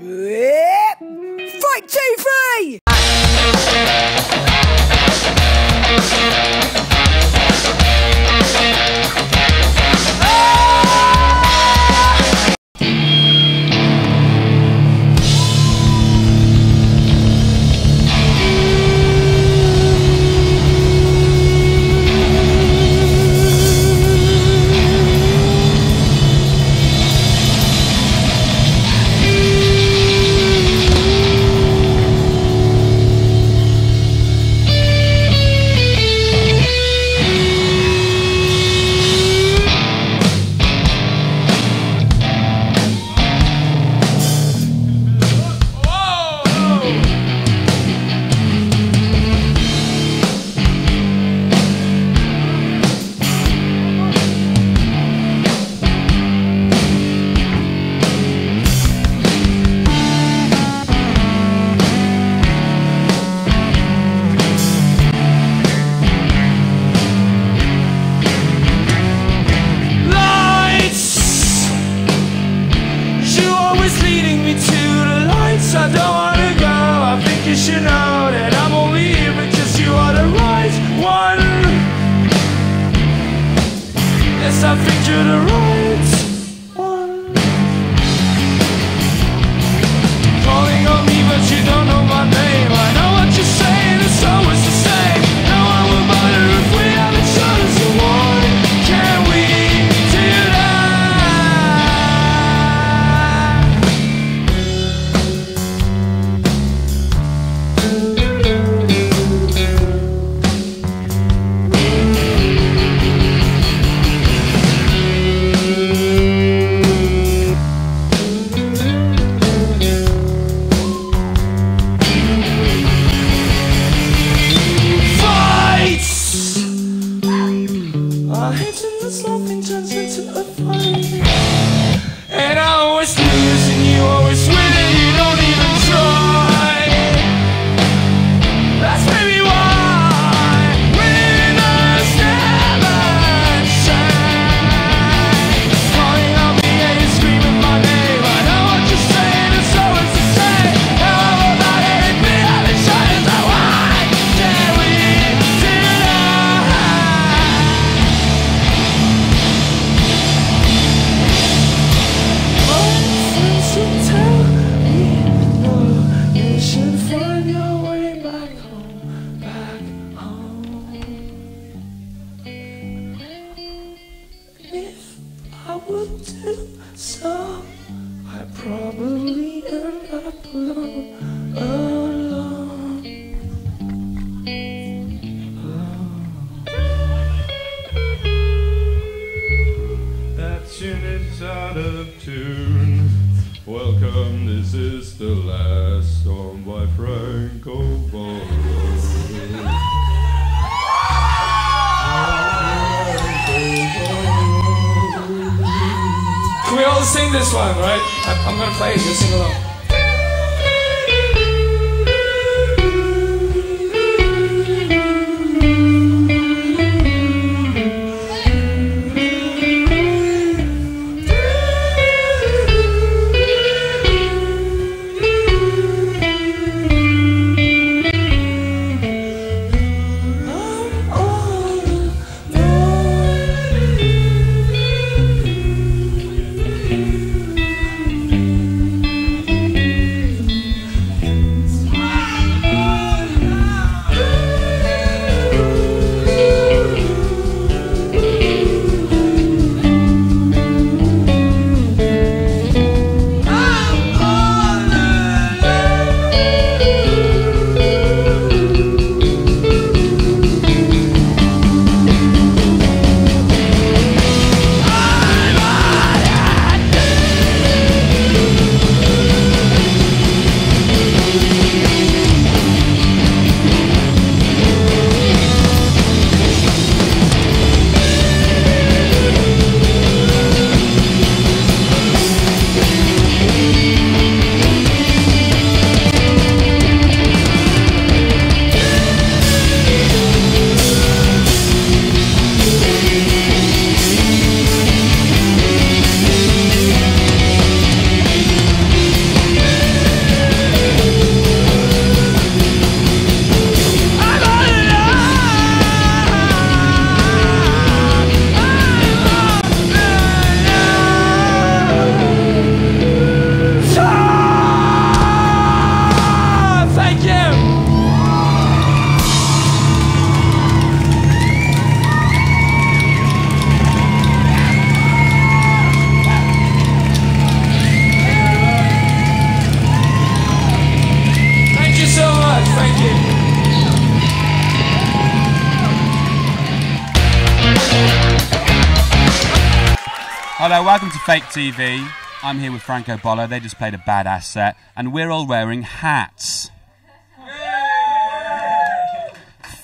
Fight 2, 3! I think you're the right one. Calling on me, but you don't know my name. I know what you're saying, it's always the same. No one will bother if we have each other's reward. Can we do that? So I probably end up alone. That tune is out of tune. Welcome, this is the last song by Francobollomusic. We all sing this one, right? I'm gonna play it, just sing along. Hello, welcome to Fake TV. I'm here with Francobollo. They just played a badass set, and we're all wearing hats. Yay!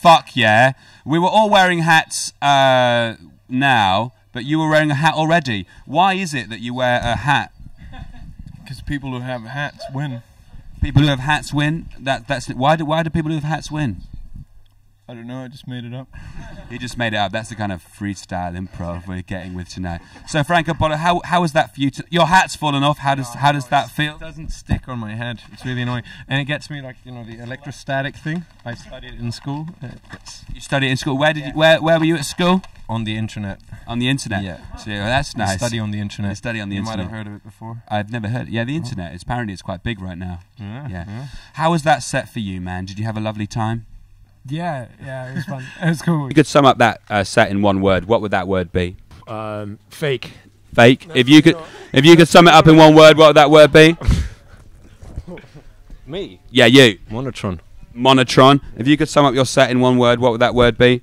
Fuck yeah. We were all wearing hats now, but you were wearing a hat already. Why is it that you wear a hat? Because people who have hats win. People who have hats win? That's why do people who have hats win? I don't know, I just made it up. You just made it up. That's the kind of freestyle improv we're getting with tonight. So, Francobollo, how is that for you? Your hat's fallen off. How does that feel? It doesn't stick on my head. It's really annoying. And it gets me, like, you know, the electrostatic thing. I studied it in school. You studied it in school? Where did you, where were you at school? On the internet. On the internet? Yeah. So, yeah, that's nice. Study on the internet. You might have heard of it before. I've never heard. Yeah, the internet. It's, apparently it's quite big right now. Yeah, yeah. How was that set for you, man? Did you have a lovely time? Yeah, yeah, it was fun. It was cool. If you could sum up that set in one word, what would that word be? Fake. Fake. No, if you could sum it up in one word, what would that word be? Me. Yeah, you. Monotron. Monotron. If you could sum up your set in one word, what would that word be?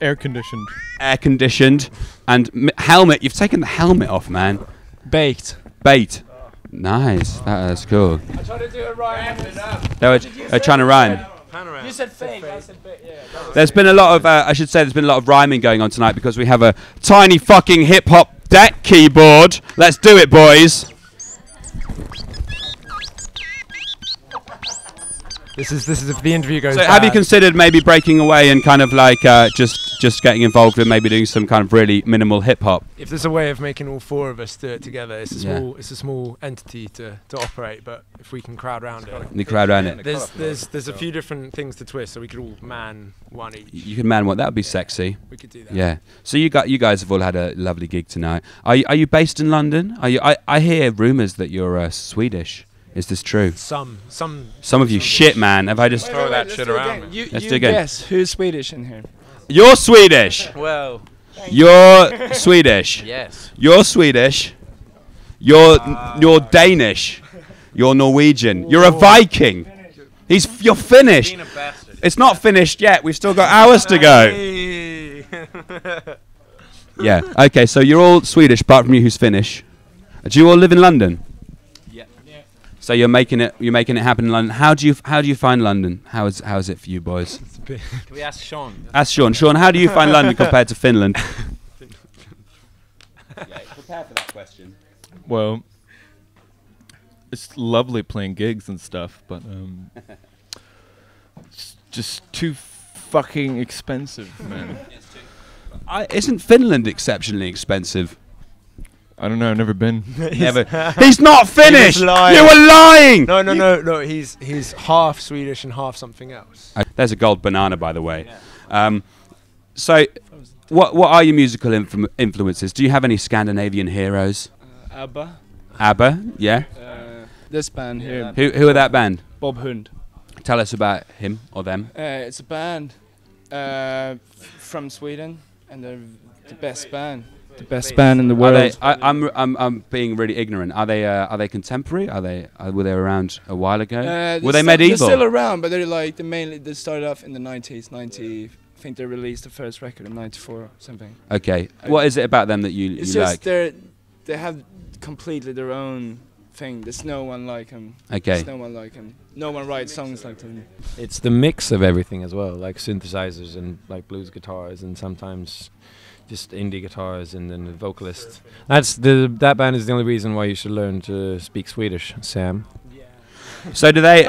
Air conditioned. Air conditioned. And helmet. You've taken the helmet off, man. Baked. Baked. Nice. That's cool. I tried to do a rhyme. They're trying to rhyme. Panorama. You said fake, I said bit, yeah. There's been a lot of, I should say, there's been a lot of rhyming going on tonight because we have a tiny fucking hip-hop deck keyboard. Let's do it, boys. This is if the interview goes bad. Have you considered maybe breaking away and kind of like just getting involved in maybe doing some kind of really minimal hip hop? If there's a way of making all four of us do it together, it's a small entity to operate. But if we can crowd around it, there's a few different things to twist, so we could all man one each. You could man one. That would be sexy. We could do that. Yeah. So you guys have all had a lovely gig tonight. Are you based in London? I hear rumours that you're Swedish. Is this true? Some of you. Shit, man. Have I just thrown that shit around? Let's do it again. Yes, who's Swedish in here? You're Swedish. Well, you're Swedish. Yes. You're Swedish. You're Danish. You're Norwegian. You're a Viking. You're Finnish. It's not finished yet. We've still got hours to go. Yeah. Okay. So you're all Swedish, apart from you, who's Finnish. Do you all live in London? So you're making it happen in London. How do you find London? How is it for you boys? Can we ask Sean? Ask Sean. Sean, how do you find London compared to Finland? Yeah, prepare for that question. Well, it's lovely playing gigs and stuff, but it's just too fucking expensive, man. Isn't Finland exceptionally expensive? I don't know. I've never been. Never. He's not Finnish. He was lying. You were lying. No. He's half Swedish and half something else. There's a gold banana, by the way. Yeah. So, what are your musical influences? Do you have any Scandinavian heroes? ABBA. ABBA. Yeah. This band here. Yeah, who are that band? Bob Hund. Tell us about him or them. It's a band from Sweden, and they're the best band. The best band in the world. I'm being really ignorant. Are they contemporary? Were they around a while ago? Were they medieval? They're still around, but they're like they started off in the 90s. I think they released the first record in '94 or something. Okay. What is it about them that you like? It's just they have completely their own thing. There's no one like him. Okay. There's no one like him. No one writes songs like him. It's the mix of everything as well, like synthesizers and like blues guitars and sometimes just indie guitars and then the vocalist. That band is the only reason why you should learn to speak Swedish, Sam. Yeah. So do they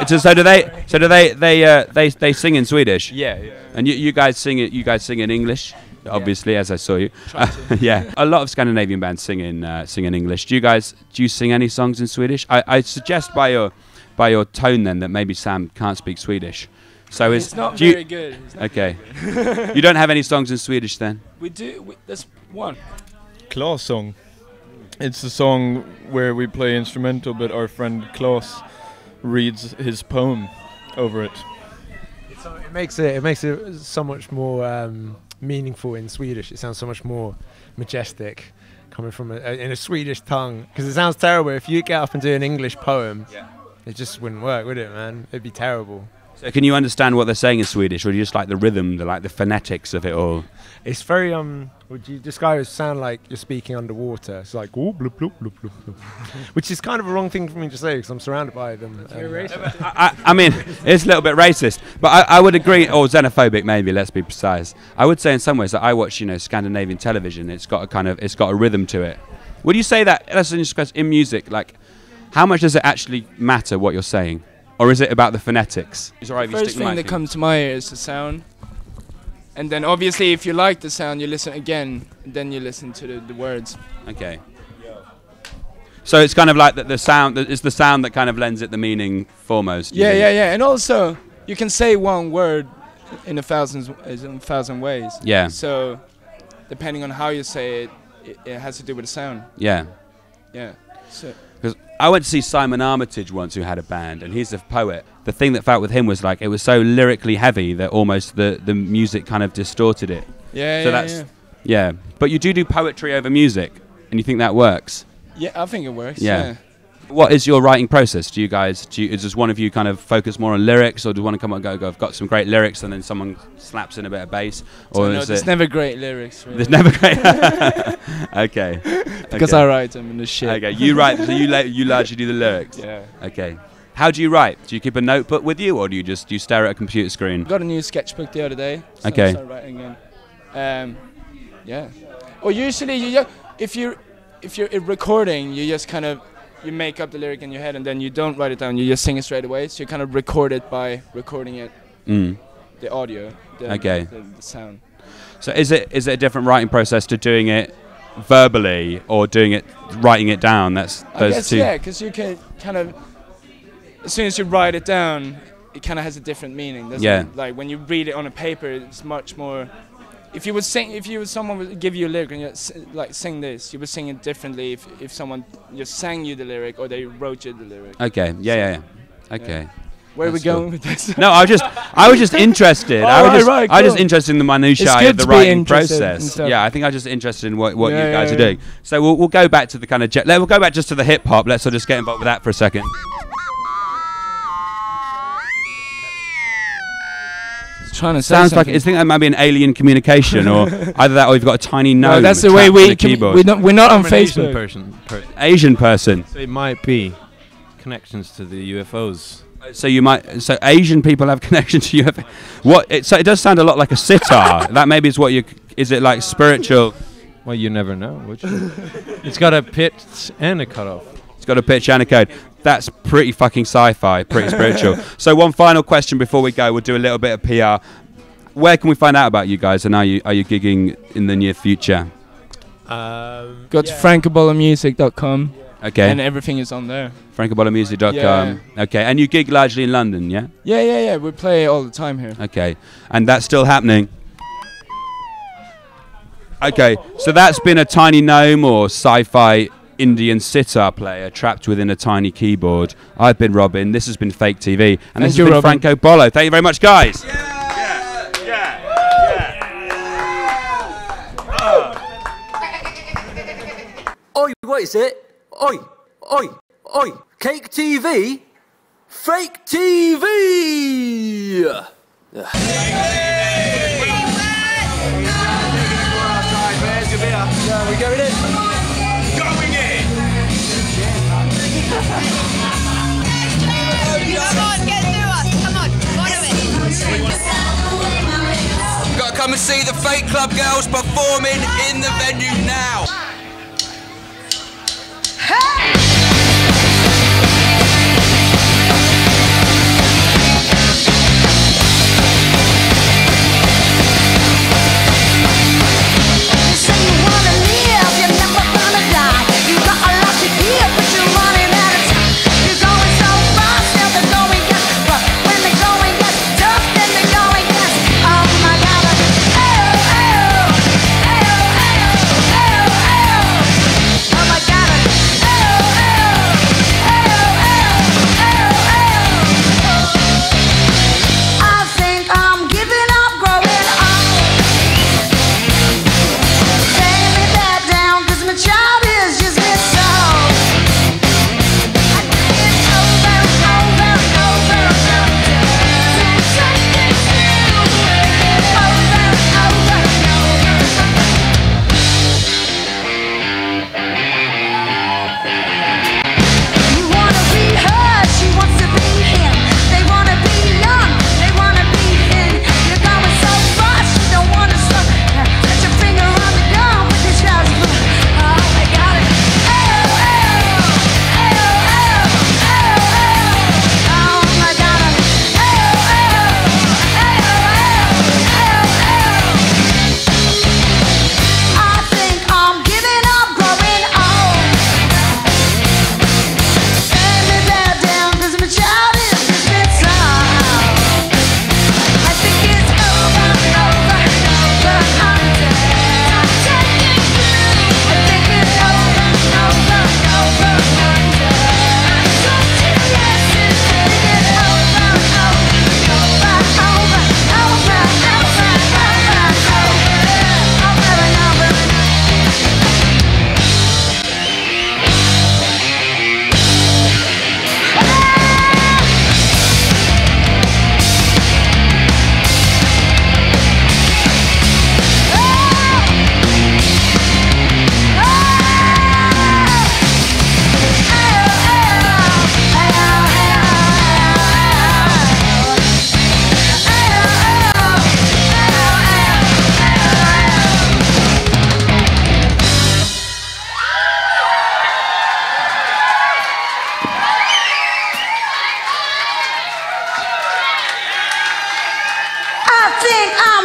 sing in Swedish? Yeah, yeah. And you guys sing in English, obviously, as I saw you. Yeah. A lot of Scandinavian bands sing in English. Do you sing any songs in Swedish? I suggest by your tone then that maybe Sam can't speak Swedish. So it's not very good. Okay. You don't have any songs in Swedish then? We do. There's one. Klaus song. It's the song where we play instrumental, but our friend Klaus reads his poem over it. It makes it so much more meaningful in Swedish. It sounds so much more majestic coming from in a Swedish tongue. Because it sounds terrible. If you get up and do an English poem, it just wouldn't work, would it, man? It'd be terrible. So can you understand what they're saying in Swedish, or do you just like the rhythm, the phonetics of it all? It's very would you describe it as sound like you're speaking underwater? It's like oh, bloop, bloop, bloop, bloop, bloop. Which is kind of a wrong thing for me to say because I'm surrounded by them. I mean, it's a little bit racist, but I would agree, or xenophobic maybe. Let's be precise. I would say in some ways that I watch, you know, Scandinavian television. It's got a kind of, it's got a rhythm to it. Would you say that? That's an interesting question. In music, like, how much does it actually matter what you're saying, or is it about the phonetics? It's alright if you stick the mic in. The first thing that comes to my ear is the sound. And then obviously if you like the sound, you listen again, and then you listen to the words. Okay. So it's kind of like the sound, it's the sound that kind of lends it the meaning foremost. Yeah, yeah, yeah. And also, you can say one word in a thousand ways. Yeah. So, depending on how you say it, it has to do with the sound. Yeah. Yeah. So. Because I went to see Simon Armitage once, who had a band, and he's a poet. The thing that felt with him was like it was so lyrically heavy that almost the music kind of distorted it. Yeah, so yeah, that's, yeah. Yeah. But you do poetry over music, and you think that works? Yeah, I think it works, yeah. What is your writing process? Do you guys, does one of you kind of focus more on lyrics, or do you want to come and go, I've got some great lyrics, and then someone slaps in a bit of bass? Or no, there's never great lyrics, really. There's never great... Okay. Because okay. I write them in the shit. Okay, you write, so you largely do the lyrics? Yeah. Okay. How do you write? Do you keep a notebook with you, or do you just stare at a computer screen? I got a new sketchbook the other day, so okay. I started writing again. Yeah. Or usually, if you're recording, you just kind of... You make up the lyric in your head and then you don't write it down, you just sing it straight away, so you kind of record it by recording it, the audio, okay. The sound. So is it a different writing process to doing it verbally or writing it down? That's those, I guess, two. Yeah, because you can kind of, as soon as you write it down, it kind of has a different meaning, doesn't yeah. it? Like when you read it on a paper, it's much more. If you would sing, someone would give you a lyric and you'd like sing this, you would sing it differently if someone just sang you the lyric or they wrote you the lyric. Okay, yeah, yeah, yeah. Okay. Yeah. Where are we going with this? No, I was just interested. I was just interested in the minutiae of the writing process. Yeah, I think I was just interested in what yeah, you guys yeah, are doing. Yeah. So we'll go back to the kind of we'll go back just to the hip hop. Let's just get involved with that for a second. Sounds like, I think that might be an alien communication, or either that, or you've got a tiny gnome. No, that's the way we. We're not on Facebook. Asian person. So it might be connections to the UFOs. So you might. So Asian people have connection to UFOs. What? So it does sound a lot like a sitar. That maybe is what you. Is it like spiritual? Well, you never know. Which it's got a pitch and a cutoff. It's got a pitch and a code. That's pretty fucking sci-fi, pretty spiritual. So one final question before we go, we'll do a little bit of PR. Where can we find out about you guys, and are you gigging in the near future? Go to Francobollomusic.com. Okay. And everything is on there. Francobollomusic.com. Yeah. Okay, and you gig largely in London, yeah? Yeah, yeah, yeah, we play all the time here. Okay, and that's still happening? Okay, so that's been a tiny gnome or sci-fi... Indian sitar player trapped within a tiny keyboard. I've been Robin, this has been Fake TV, and this has been Francobollo. Thank you very much, guys. Yeah. Yeah. Yeah. Yeah. Yeah. Yeah. Oi, what is it? Oi, oi, oi. Cake TV? Fake TV! We're going in. Come on, get through us. Come on, one of it. Gotta come and see the Fake Club Girls performing in the venue now. Hey!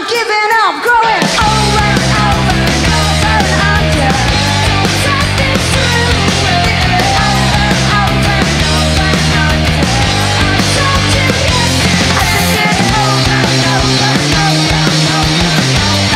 giving up, growing over and over and over and under. Something's true, we're living over and over and over and under. I told you yesterday, I said it over and over and over and over and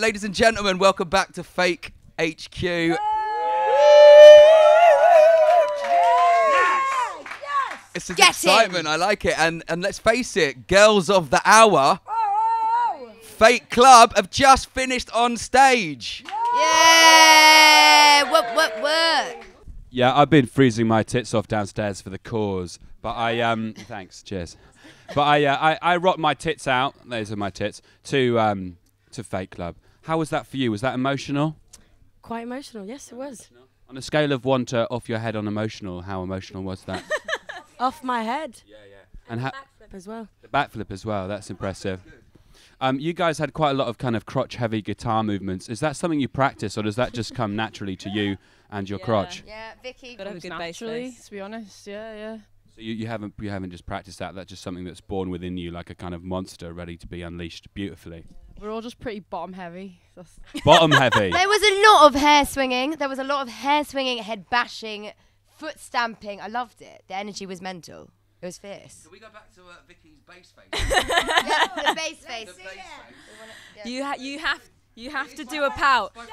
Ladies and gentlemen, welcome back to Fake HQ. Yes. Yes. It's an excitement, I like it. And let's face it, girls of the hour, Fake Club have just finished on stage. Yeah, work. Yeah, I've been freezing my tits off downstairs for the cause, but I, thanks, cheers. But I rocked my tits out, those are my tits, to Fake Club. How was that for you? Was that emotional? Quite emotional, yes, it was. On a scale of 1 to off your head on emotional, how emotional was that? Off my head. Yeah, yeah. And the backflip as well. The backflip as well, that's impressive. You guys had quite a lot of kind of crotch-heavy guitar movements. Is that something you practice, or does that just come naturally to you and your crotch? Yeah, Vicky comes naturally, to be honest, yeah. So you haven't just practiced that, that's just something that's born within you like a kind of monster ready to be unleashed beautifully? Yeah. We're all just pretty bottom heavy. Bottom heavy. There was a lot of hair swinging. There was a lot of hair swinging, head bashing, foot stamping. I loved it. The energy was mental. It was fierce. Can we go back to Vicky's bass face? Yeah, the bass face. The bass face. You have to do a pout. Show us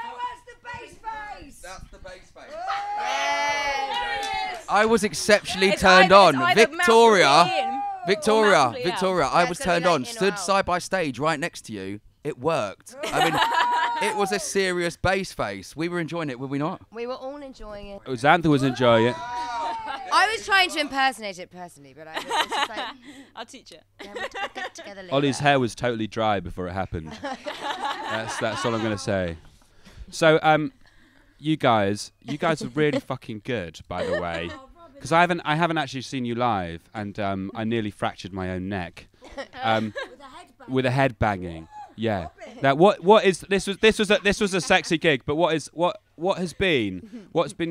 the bass face. That's the bass face. Yes. I was exceptionally turned on, Victoria. I was turned on. Stood side by stage, right next to you. It worked. I mean, it was a serious bass face. We were enjoying it, were we not? We were all enjoying it. Xantha was enjoying it. I was trying to impersonate it personally, but I was just like, I'll teach it. Yeah, we'll get it together later. Ollie's hair was totally dry before it happened. That's all I'm gonna say. So, you guys are really fucking good, by the way. Because I haven't actually seen you live, and I nearly fractured my own neck with a head banging. Yeah. Now this was a sexy gig, but what's been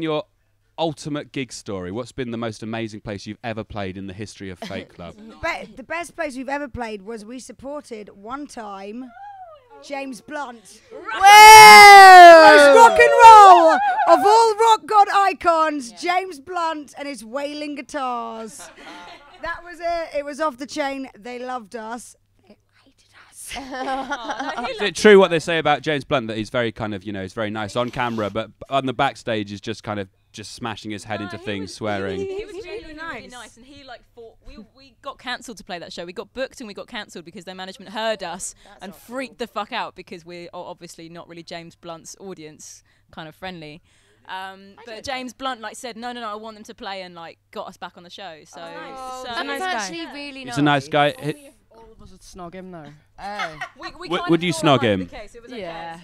your ultimate gig story? What's been the most amazing place you've ever played in the history of Fake Club? The best place we've ever played was we supported one time James Blunt. Most rock and roll of all rock god icons, James Blunt and his wailing guitars. That was it. It was off the chain. They loved us. They hated us. Is it true what they say about James Blunt, that he's very kind of, you know, he's very nice on camera, but on the backstage is just kind of just smashing his head into things, swearing. He was really nice, and he like thought we got cancelled to play that show. We got booked and we got cancelled because their management heard us and freaked the fuck out, because we're obviously not really James Blunt's audience kind of friendly. But James Blunt like said no, I want them to play, and like got us back on the show. So he's a nice guy. All of us would snog him though. Oh. Would you snog him? Yeah.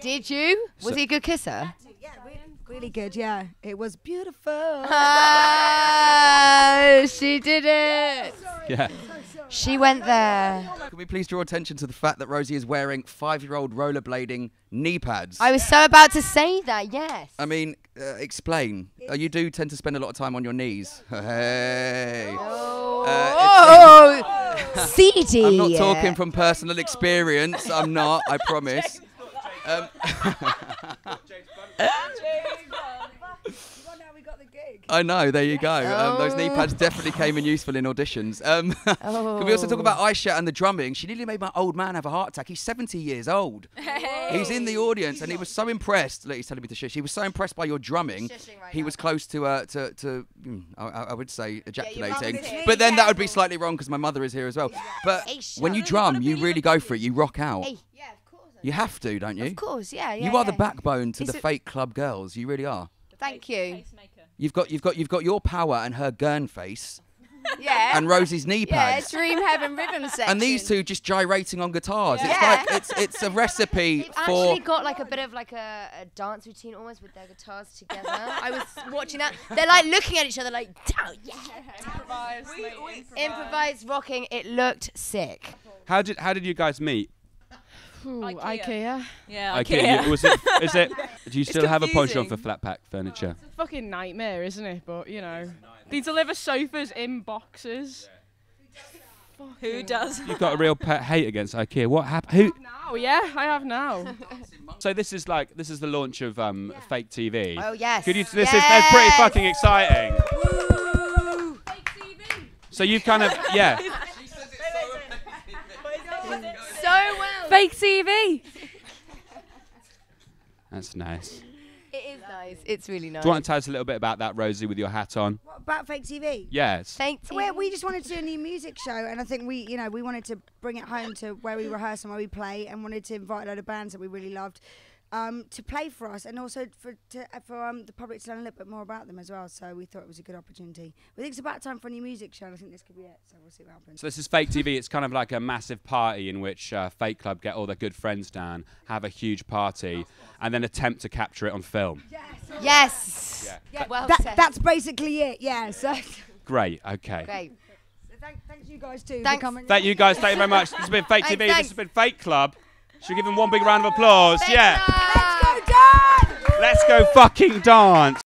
Did you? Was he a good kisser? Yeah, really good, yeah. It was beautiful. Oh, she did it. Yeah. She went there. Can we please draw attention to the fact that Rosie is wearing 5-year-old rollerblading knee pads? I was so about to say that, yes. I mean, explain. You do tend to spend a lot of time on your knees. Hey. Oh. CD. I'm not talking from personal experience. I'm not, I promise. I know, there you go. Those knee pads definitely came in useful in auditions. Can we also talk about Aisha and the drumming? She nearly made my old man have a heart attack. He's 70 years old. Hey. He's in the audience and he was so impressed. Look, he's telling me to shush. He was so impressed by your drumming. Right he now. Was close to I would say, ejaculating. Yeah, but then that would be slightly wrong because my mother is here as well. Yeah. But Aisha, when you drum, you really go for it. You rock out. Hey. Yeah. You have to, don't you? Of course, yeah. You are the backbone to the Fake Club girls. You really are. Thank you. You've got your power and her gurn face. Yeah. And Rosie's knee pads. Yeah, dream heaven rhythm section. And these two just gyrating on guitars. Yeah. It's like it's a recipe They've for. Actually got like a bit of like a dance routine almost with their guitars together. I was watching that. They're like looking at each other like, oh yeah. Improvised rocking. It looked sick. How did you guys meet? Ooh, IKEA. Yeah, IKEA. Is it? Do you still have a penchant for flat pack furniture? It's a fucking nightmare, isn't it? But you know, they deliver sofas in boxes. Yeah. Who does? You've got a real pet hate against IKEA. What happened? Now, yeah, I have now. So this is the launch of Fake TV. Oh yes. Could you? This is pretty fucking exciting. Woo! Fake TV. So you've kind of Fake TV. That's nice. It is nice. It's really nice. Do you want to tell us a little bit about that, Rosie, with your hat on? What, about Fake TV? Yes. Fake TV. We just wanted to do a new music show, and I think we wanted to bring it home to where we rehearse and where we play, and wanted to invite a load of bands that we really loved to play for us, and also for the public to learn a little bit more about them as well. So we thought it was a good opportunity. We think it's about time for a new music show, and I think this could be it. So we'll see what happens. So this is Fake TV. It's kind of like a massive party in which Fake Club get all their good friends down, have a huge party, and then attempt to capture it on film. Yes. Yeah. Yeah, well said. That's basically it. Yeah. So. Great. Okay. Great. So thank you guys too. Thanks. For coming. Thank you guys. Thank you very much. This has been Fake TV. Thanks. This has been Fake Club. Should we give him one big round of applause? Big yeah. Let's go dance! Woo! Let's go fucking dance!